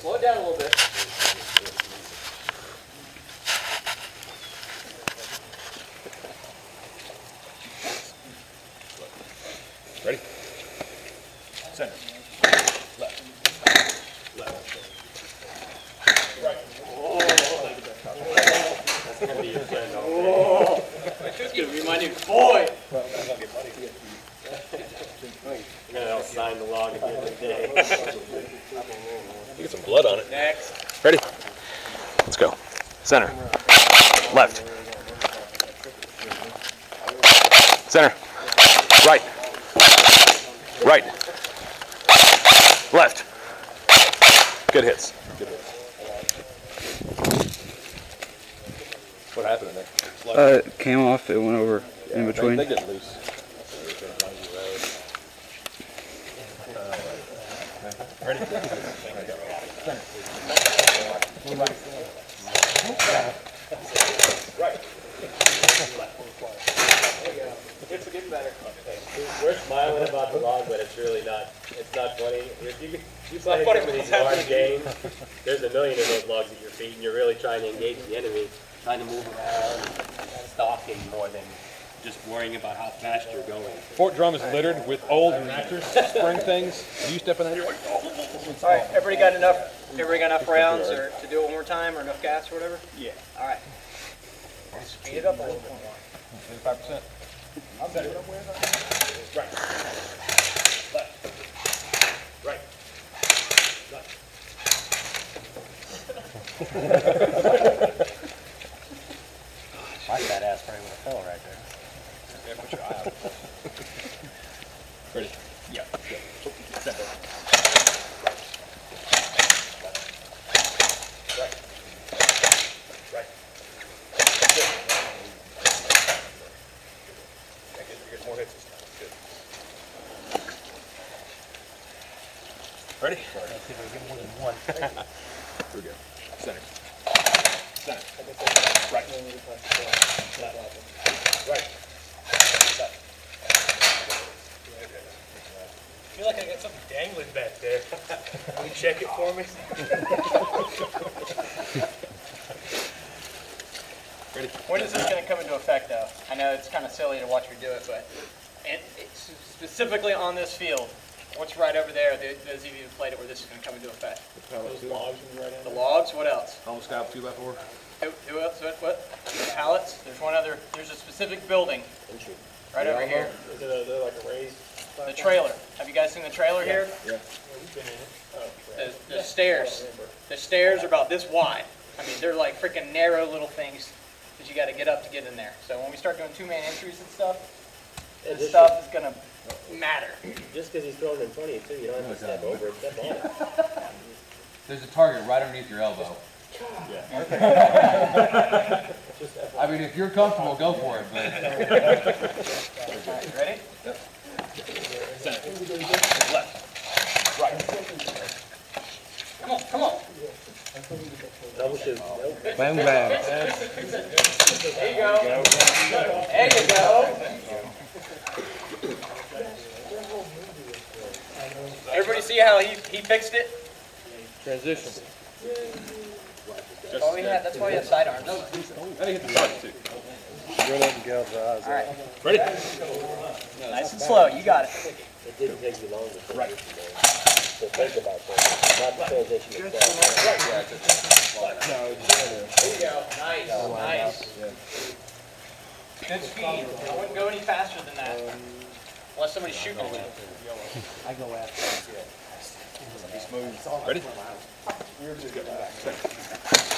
Slow it down a little bit. Ready? Center. Left. Left. Right. Oh. That's going to be your friend. Oh. That's going to be my new boy. I'm going to sign the log at the end of the day. You get some blood on it. Next. Ready? Let's go. Center. Left. Center. Right. Right. Left. Good hits. Good hits. What happened in there? It came off. It went over in between. They get loose. Ready? Right. It's getting better. We're smiling about the log, but it's really not. It's not funny. If you play some of these large games, there's a million of those logs at your feet, and you're really trying to engage the enemy, trying to move around, stalking more than just worrying about how fast you're going. Fort Drum is littered with old mattress spring things. You step in there, you're like, oh. All right, everybody got enough? Everybody got enough rounds, or to do it one more time, or enough gas, or whatever? Yeah. All right. Speed it up a little bit. 35%. I'm better. Right. Left. Right. Left. My fat ass probably would have fell right there. Yeah, put your eye out. Ready? Yeah. Center. Right. Right. Good. Get more hits. Good. Ready? Let's see if we get more than one. Here we go. Center. Center. Right. Left. Right. I feel like I got something dangling back there. Can you check it for me? When is this going to come into effect, though? I know it's kind of silly to watch me do it, but it's specifically on this field. What's right over there, those of you who played it, where this is going to come into effect? Those logs right in there. The logs, what else? Home scalp 2x4. Who else? What? Pallets. There's one other. There's a specific building right over here. Is it like a raised? The trailer. Have you guys seen the trailer here? Yeah. We've been in it. The stairs. The stairs are about this wide. I mean, they're like freaking narrow little things that you got to get up to get in there. So when we start doing two-man entries and stuff, this stuff is going to matter. Just because he's throwing in 20 too, you don't have to step over it. Step on it. There's a target right underneath your elbow. Yeah. I mean, if you're comfortable, go for it. But. All right, ready? Yep. Center. Left. Right. Come on, come on. Double shoot. Bang, bang. There you go. There you go. Everybody see how he fixed it? Transition. Just, that's why he had sidearms. I didn't hit the sides, too. All right. Ready? Nice and slow. You got it. It didn't take you long to think about that. Not the transition itself. Right. There you go. Nice. Nice. Good speed. I wouldn't go any faster than that. Unless somebody's shooting at you. I go after him. Ready? Let's go.